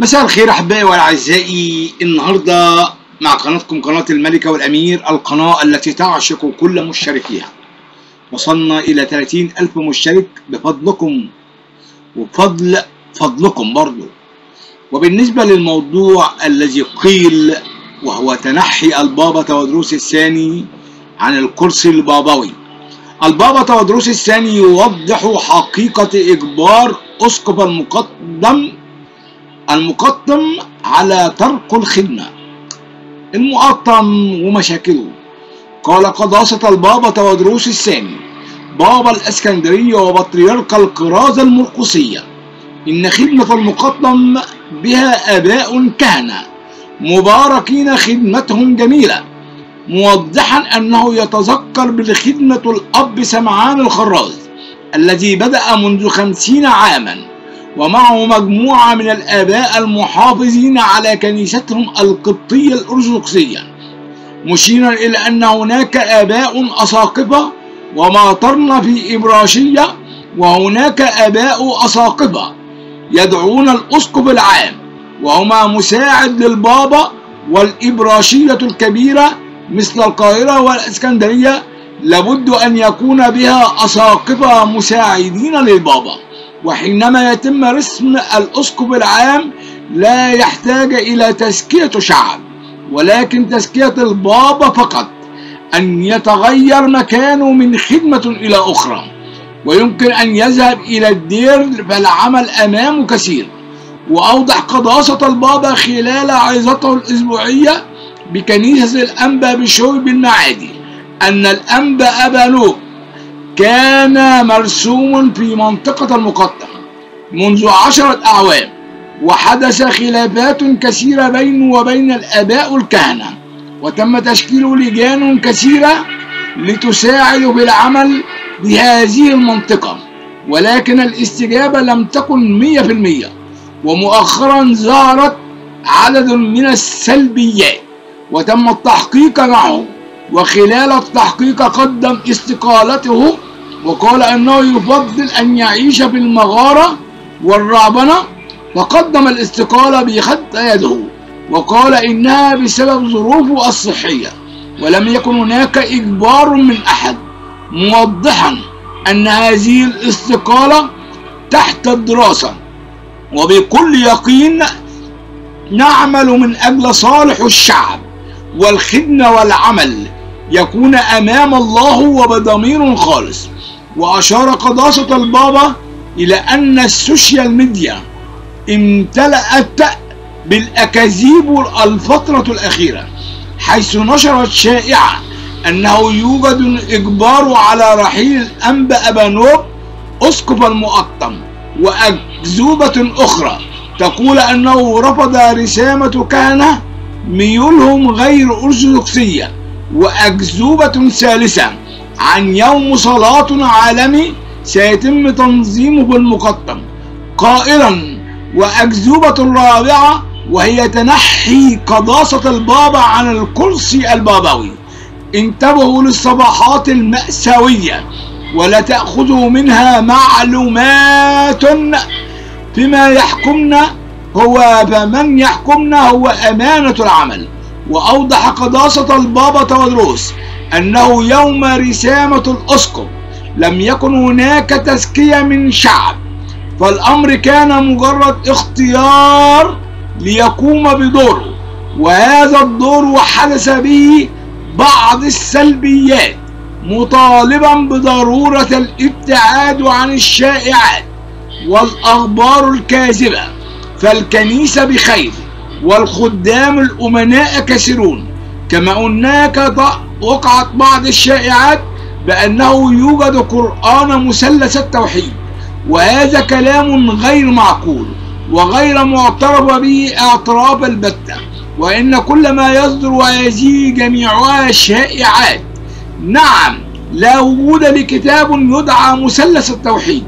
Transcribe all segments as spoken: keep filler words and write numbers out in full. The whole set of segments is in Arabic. مساء الخير احبائي واعزائي. النهارده مع قناتكم قناه الملكه والامير، القناه التي تعشق كل مشتركيها. وصلنا الى ثلاثين ألف مشترك بفضلكم وبفضل فضلكم برضو. وبالنسبه للموضوع الذي قيل وهو تنحي البابا تواضروس الثاني عن الكرسي البابوي، البابا تواضروس الثاني يوضح حقيقه اجبار اسقف المقدم المقطم على ترك الخدمة. المقطم ومشاكله، قال قداسة البابا تواضروس الثاني بابا الاسكندرية وبطريرك القراز المرقصية، إن خدمة المقطم بها آباء كهنة مباركين خدمتهم جميلة، موضحا أنه يتذكر بالخدمة الأب سمعان الخراز الذي بدأ منذ خمسين عاما ومعه مجموعة من الآباء المحافظين على كنيستهم القبطية الأرثوذكسية، مشيرا إلى أن هناك آباء أساقفة وماطرنا في إبراشية، وهناك آباء أساقفة يدعون الأسقف العام وهما مساعد للبابا، والإبراشية الكبيرة مثل القاهرة والإسكندرية لابد أن يكون بها أساقفة مساعدين للبابا. وحينما يتم رسم الأسقف العام لا يحتاج إلى تزكية شعب، ولكن تزكية البابا فقط، أن يتغير مكانه من خدمة إلى أخرى، ويمكن أن يذهب إلى الدير فالعمل أمامه كثير. وأوضح قداسة البابا خلال عظته الأسبوعية بكنيسة الأنبا بشوي بالمعادي أن الأنبا أبانوب كان مرسوم في منطقة المقطم منذ عشرة أعوام، وحدث خلافات كثيرة بينه وبين الآباء الكهنة، وتم تشكيل لجان كثيرة لتساعد بالعمل بهذه المنطقة، ولكن الاستجابة لم تكن مية في المية. ومؤخرا ظهرت عدد من السلبيات وتم التحقيق معه، وخلال التحقيق قدم استقالته، وقال أنه يفضل أن يعيش في المغارة والرعبنة، فقدم الاستقالة بخط يده، وقال إنها بسبب ظروفه الصحية ولم يكن هناك إجبار من أحد، موضحا أن هذه الاستقالة تحت الدراسة، وبكل يقين نعمل من أجل صالح الشعب والخدمة والعمل يكون أمام الله وبضمير خالص. وأشار قداسة البابا إلى أن السوشيال ميديا امتلأت بالأكاذيب الفترة الأخيرة، حيث نشرت شائعة أنه يوجد إجبار على رحيل الأنبا أبانوب أسقف المقطم، وأكذوبة أخرى تقول أنه رفض رسامة كهنة ميولهم غير أرثوذكسية، وأكذوبة ثالثة عن يوم صلاة عالمي سيتم تنظيمه بالمقطم قائلا، وأكذوبة الرابعة وهي تنحي قداسة البابا عن الكرسي البابوي. انتبهوا للصفحات المأساوية ولا تأخذوا منها معلومات، فيما يحكمنا هو فمن يحكمنا هو أمانة العمل. وأوضح قداسة البابا تواضروس أنه يوم رسامة الأسقف لم يكن هناك تزكية من شعب، فالأمر كان مجرد اختيار ليقوم بدوره، وهذا الدور حدث به بعض السلبيات، مطالبا بضرورة الابتعاد عن الشائعات والأخبار الكاذبة، فالكنيسة بخير والخدام الأمناء كثيرون. كما هناك وقعت بعض الشائعات بأنه يوجد قرآن مثلث التوحيد، وهذا كلام غير معقول وغير معترف به اعتراف البتة، وإن كل ما يصدر وهذه جميعها شائعات. نعم، لا وجود لكتاب يدعى مثلث التوحيد،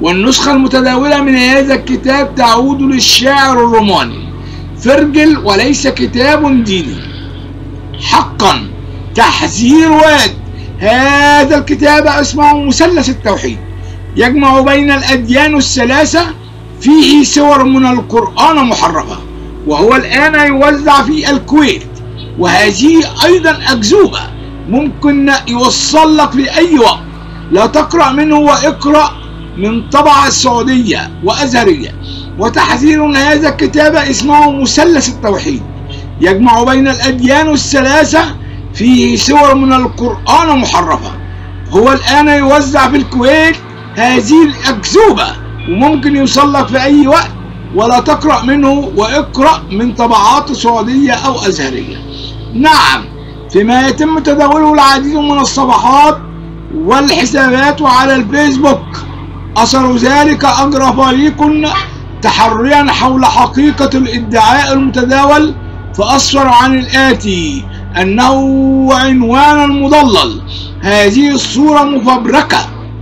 والنسخة المتداولة من هذا الكتاب تعود للشاعر الروماني فرجل، وليس كتاب ديني حقا. تحذير واد، هذا الكتاب اسمه مثلث التوحيد، يجمع بين الأديان الثلاثة فيه سور من القرآن محرفة، وهو الآن يوزع في الكويت، وهذه أيضا أكذوبة ممكن يوصل لك لأي وقت. لا تقرأ منه، واقرأ من طبعة سعودية وأزهرية. وتحذير هذا الكتاب اسمه مثلث التوحيد، يجمع بين الأديان الثلاثة، فيه سور من القرآن محرفة، هو الآن يوزع في الكويت. هذه الأكذوبة وممكن يوصل لك في أي وقت، ولا تقرأ منه، واقرأ من طبعات سعودية أو أزهرية. نعم، فيما يتم تداوله العديد من الصفحات والحسابات وعلى الفيسبوك. أثر ذلك أجرى فريق تحريا حول حقيقة الادعاء المتداول، فأسفر عن الآتي أنه عنوان المضلل. هذه الصورة مفبركة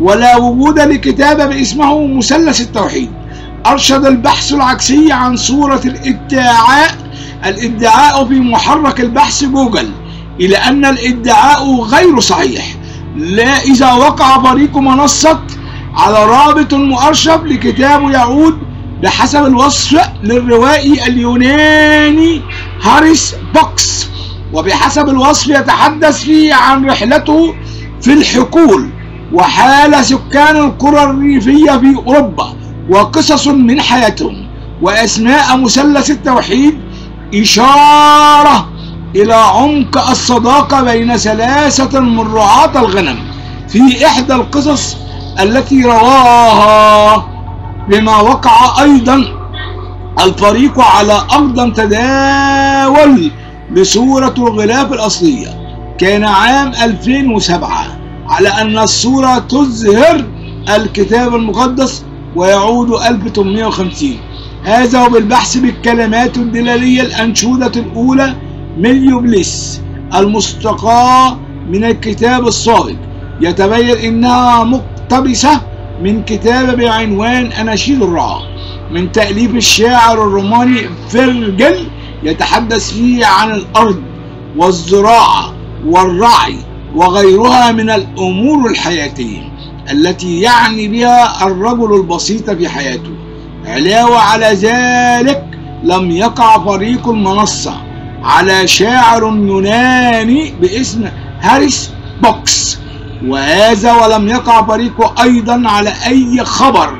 ولا وجود لكتاب باسمه مثلث التوحيد. أرشد البحث العكسي عن صورة الادعاء الادعاء في محرك البحث جوجل إلى أن الادعاء غير صحيح، لا إذا وقع فريق منصة على رابط مؤرشف لكتاب يعود بحسب الوصف للروائي اليوناني هاريس بوكس، وبحسب الوصف يتحدث فيه عن رحلته في الحقول وحال سكان القرى الريفية في أوروبا وقصص من حياتهم. وأثناء مثلث التوحيد إشارة إلى عمق الصداقة بين ثلاثة من رعاة الغنم في إحدى القصص التي رواها، بما وقع أيضا الفريق على أقدم تداول لصورة الغلاف الأصلية كان عام ألفين وسبعة، على أن الصورة تظهر الكتاب المقدس ويعود ألف وثمانمائة وخمسين. هذا وبالبحث بالكلمات الدلالية الأنشودة الأولى مليو بليس المستقاة من الكتاب السابق، يتبين إنها مقتبسة من كتاب بعنوان اناشيد الرعاة من تأليف الشاعر الروماني فرجل، يتحدث فيه عن الأرض والزراعة والرعي وغيرها من الأمور الحياتية التي يعني بها الرجل البسيط في حياته. علاوة على ذلك، لم يقع فريق المنصة على شاعر يوناني باسم هاريس بوكس، وهذا ولم يقع فريقه أيضا على أي خبر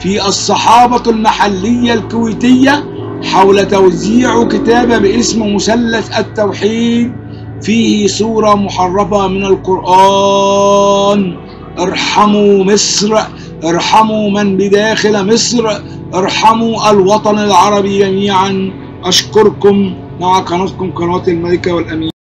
في الصحافة المحلية الكويتية حول توزيع كتاب باسم مثلث التوحيد فيه سورة محرفة من القرآن. ارحموا مصر، ارحموا من بداخل مصر، ارحموا الوطن العربي جميعا. أشكركم. مع قناتكم قناة الملكة والامير.